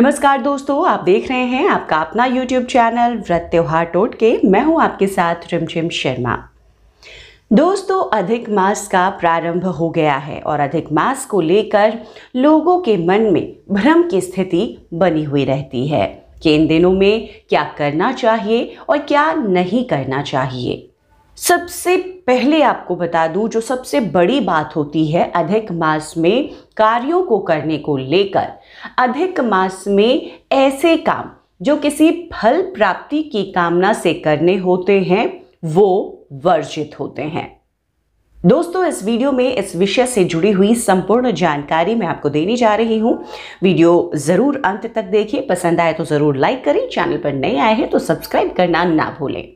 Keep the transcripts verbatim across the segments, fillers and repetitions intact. नमस्कार दोस्तों, आप देख रहे हैं आपका अपना यूट्यूब चैनल व्रत त्योहार टोटके। मैं हूं आपके साथ रिमझिम शर्मा। दोस्तों, अधिक मास का प्रारंभ हो गया है और अधिक मास को लेकर लोगों के मन में भ्रम की स्थिति बनी हुई रहती है कि इन दिनों में क्या करना चाहिए और क्या नहीं करना चाहिए। सबसे पहले आपको बता दूं, जो सबसे बड़ी बात होती है अधिक मास में कार्यों को करने को लेकर, अधिक मास में ऐसे काम जो किसी फल प्राप्ति की कामना से करने होते हैं वो वर्जित होते हैं। दोस्तों, इस वीडियो में इस विषय से जुड़ी हुई संपूर्ण जानकारी मैं आपको देने जा रही हूँ। वीडियो ज़रूर अंत तक देखिए, पसंद आए तो ज़रूर लाइक करें, चैनल पर नए आए हैं तो सब्सक्राइब करना ना भूलें।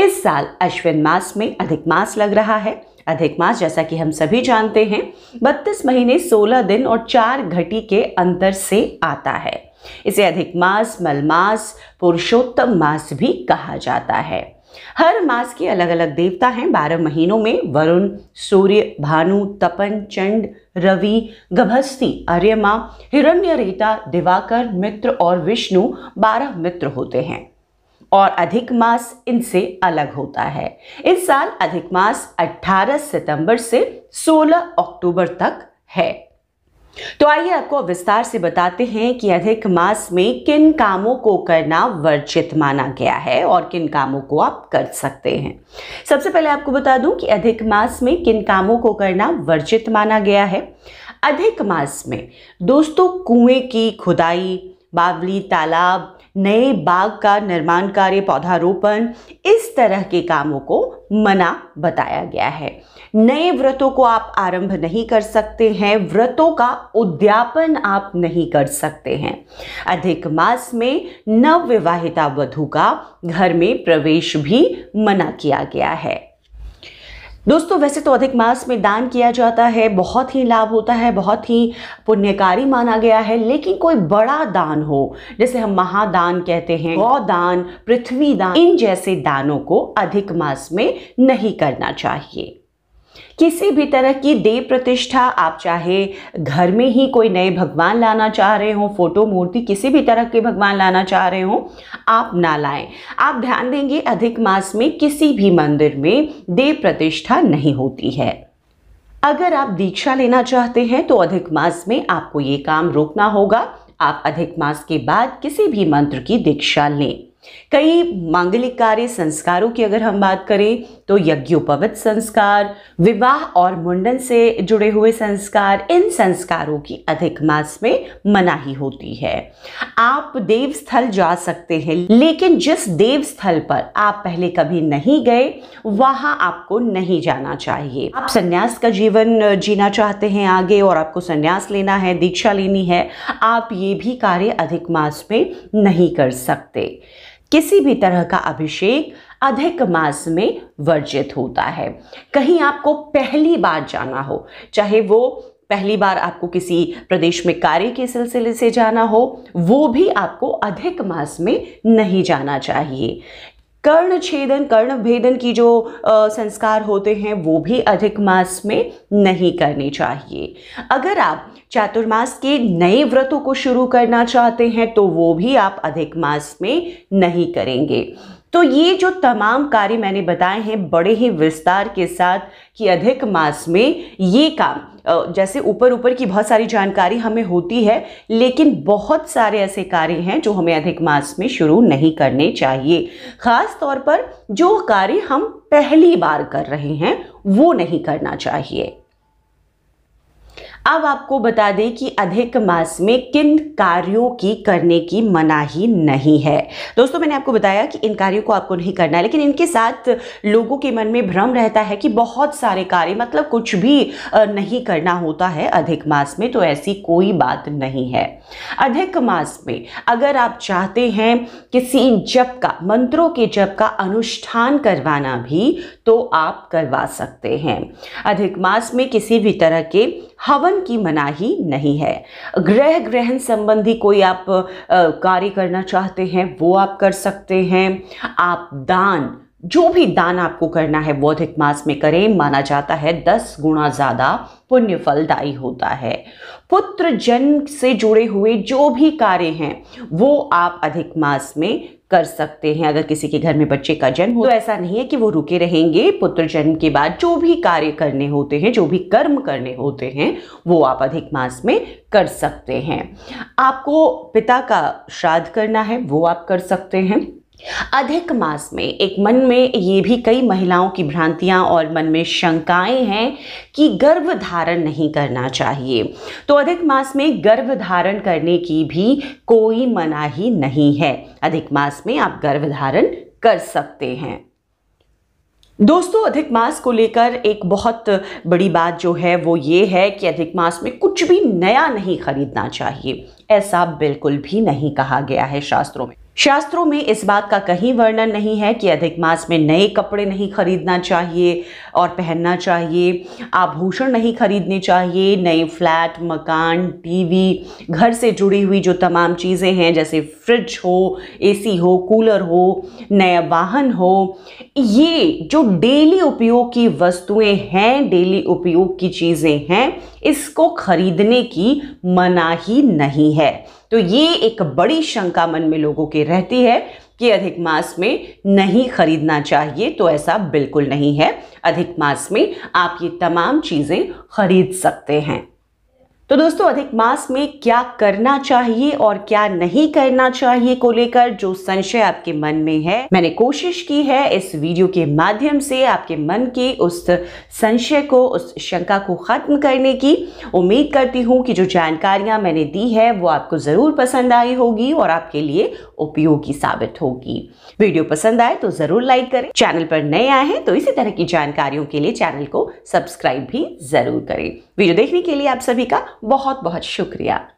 इस साल अश्विन मास में अधिक मास लग रहा है। अधिक मास, जैसा कि हम सभी जानते हैं, बत्तीस महीने सोलह दिन और चार घटी के अंतर से आता है। इसे अधिक मास, मलमास, पुरुषोत्तम मास भी कहा जाता है। हर मास के अलग अलग देवता हैं। बारह महीनों में वरुण, सूर्य, भानु, तपन, चंड, रवि, गभस्ती, अर्यमा, हिरण्यरेता, दिवाकर, मित्र और विष्णु बारह मित्र होते हैं और अधिक मास इनसे अलग होता है। इस साल अधिक मास अठारह सितंबर से सोलह अक्टूबर तक है। तो आइए आपको विस्तार से बताते हैं कि अधिक मास में किन कामों को करना वर्जित माना गया है और किन कामों को आप कर सकते हैं। सबसे पहले आपको बता दूं कि अधिक मास में किन कामों को करना वर्जित माना गया है। अधिक मास में दोस्तों कुएं की खुदाई, बावली, तालाब, नए बाग का निर्माण कार्य, पौधारोपण, इस तरह के कामों को मना बताया गया है। नए व्रतों को आप आरंभ नहीं कर सकते हैं, व्रतों का उद्यापन आप नहीं कर सकते हैं। अधिक मास में नवविवाहिता वधू का घर में प्रवेश भी मना किया गया है। दोस्तों, वैसे तो अधिक मास में दान किया जाता है, बहुत ही लाभ होता है, बहुत ही पुण्यकारी माना गया है, लेकिन कोई बड़ा दान हो, जैसे हम महादान कहते हैं, गौदान, पृथ्वी दान, इन जैसे दानों को अधिक मास में नहीं करना चाहिए। किसी भी तरह की देव प्रतिष्ठा, आप चाहे घर में ही कोई नए भगवान लाना चाह रहे हो, फोटो, मूर्ति, किसी भी तरह के भगवान लाना चाह रहे हो, आप ना लाएं। आप ध्यान देंगे अधिक मास में किसी भी मंदिर में देव प्रतिष्ठा नहीं होती है। अगर आप दीक्षा लेना चाहते हैं तो अधिक मास में आपको ये काम रोकना होगा। आप अधिक मास के बाद किसी भी मंत्र की दीक्षा लें। कई मांगलिक कार्य, संस्कारों की अगर हम बात करें तो यज्ञोपवित संस्कार, विवाह और मुंडन से जुड़े हुए संस्कार, इन संस्कारों की अधिक मास में मनाही होती है। आप देव स्थल जा सकते हैं, लेकिन जिस देव स्थल पर आप पहले कभी नहीं गए वहाँ आपको नहीं जाना चाहिए। आप संन्यास का जीवन जीना चाहते हैं आगे और आपको संन्यास लेना है, दीक्षा लेनी है, आप ये भी कार्य अधिक मास में नहीं कर सकते। किसी भी तरह का अभिषेक अधिक मास में वर्जित होता है। कहीं आपको पहली बार जाना हो, चाहे वो पहली बार आपको किसी प्रदेश में कार्य के सिलसिले से जाना हो, वो भी आपको अधिक मास में नहीं जाना चाहिए। कर्ण छेदन, कर्ण भेदन की जो आ, संस्कार होते हैं वो भी अधिक मास में नहीं करने चाहिए। अगर आप चातुर्मास के नए व्रतों को शुरू करना चाहते हैं तो वो भी आप अधिक मास में नहीं करेंगे। तो ये जो तमाम कार्य मैंने बताए हैं बड़े ही विस्तार के साथ कि अधिक मास में ये काम, जैसे ऊपर ऊपर की बहुत सारी जानकारी हमें होती है, लेकिन बहुत सारे ऐसे कार्य हैं जो हमें अधिक मास में शुरू नहीं करने चाहिए। ख़ास तौर पर जो कार्य हम पहली बार कर रहे हैं वो नहीं करना चाहिए। अब आपको बता दें कि अधिक मास में किन कार्यों की करने की मनाही नहीं है। दोस्तों, मैंने आपको बताया कि इन कार्यों को आपको नहीं करना है, लेकिन इनके साथ लोगों के मन में भ्रम रहता है कि बहुत सारे कार्य, मतलब कुछ भी नहीं करना होता है अधिक मास में। तो ऐसी कोई बात नहीं है। अधिक मास में अगर आप चाहते हैं किसी जप का, मंत्रों के जप का अनुष्ठान करवाना भी, तो आप करवा सकते हैं। अधिक मास में किसी भी तरह के हवन की मनाही नहीं है। ग्रह ग्रहण संबंधी कोई आप कार्य करना चाहते हैं वो आप कर सकते हैं। आप दान, जो भी दान आपको करना है वो अधिक मास में करें, माना जाता है दस गुना ज़्यादा पुण्य फलदायी होता है। पुत्र जन्म से जुड़े हुए जो भी कार्य हैं वो आप अधिक मास में कर सकते हैं। अगर किसी के घर में बच्चे का जन्म हो तो ऐसा नहीं है कि वो रुके रहेंगे, पुत्र जन्म के बाद जो भी कार्य करने होते हैं, जो भी कर्म करने होते हैं वो आप अधिक मास में कर सकते हैं। आपको पिता का श्राद्ध करना है वो आप कर सकते हैं। अधिक मास में एक मन में ये भी कई महिलाओं की भ्रांतियां और मन में शंकाएं हैं कि गर्भ धारण नहीं करना चाहिए, तो अधिक मास में गर्भ धारण करने की भी कोई मनाही नहीं है। अधिक मास में आप गर्भ धारण कर सकते हैं। दोस्तों, अधिक मास को लेकर एक बहुत बड़ी बात जो है वो ये है कि अधिक मास में कुछ भी नया नहीं खरीदना चाहिए, ऐसा बिल्कुल भी नहीं कहा गया है शास्त्रों में। शास्त्रों में इस बात का कहीं वर्णन नहीं है कि अधिक मास में नए कपड़े नहीं खरीदना चाहिए और पहनना चाहिए, आभूषण नहीं खरीदने चाहिए, नए फ्लैट, मकान, टीवी, घर से जुड़ी हुई जो तमाम चीज़ें हैं जैसे फ्रिज हो, एसी हो, कूलर हो, नया वाहन हो, ये जो डेली उपयोग की वस्तुएं हैं, डेली उपयोग की चीज़ें हैं, इसको खरीदने की मनाही नहीं है। तो ये एक बड़ी शंका मन में लोगों के रहती है कि अधिक मास में नहीं खरीदना चाहिए, तो ऐसा बिल्कुल नहीं है। अधिक मास में आप ये तमाम चीज़ें खरीद सकते हैं। तो दोस्तों, अधिक मास में क्या करना चाहिए और क्या नहीं करना चाहिए को लेकर जो संशय आपके मन में है, मैंने कोशिश की है इस वीडियो के माध्यम से आपके मन के उस संशय को, उस शंका को खत्म करने की। उम्मीद करती हूँ कि जो जानकारियाँ मैंने दी है वो आपको ज़रूर पसंद आई होगी और आपके लिए उपयोगी साबित होगी। वीडियो पसंद आए तो ज़रूर लाइक करें, चैनल पर नए आए हैं तो इसी तरह की जानकारियों के लिए चैनल को सब्सक्राइब भी ज़रूर करें। वीडियो देखने के लिए आप सभी का बहुत बहुत शुक्रिया।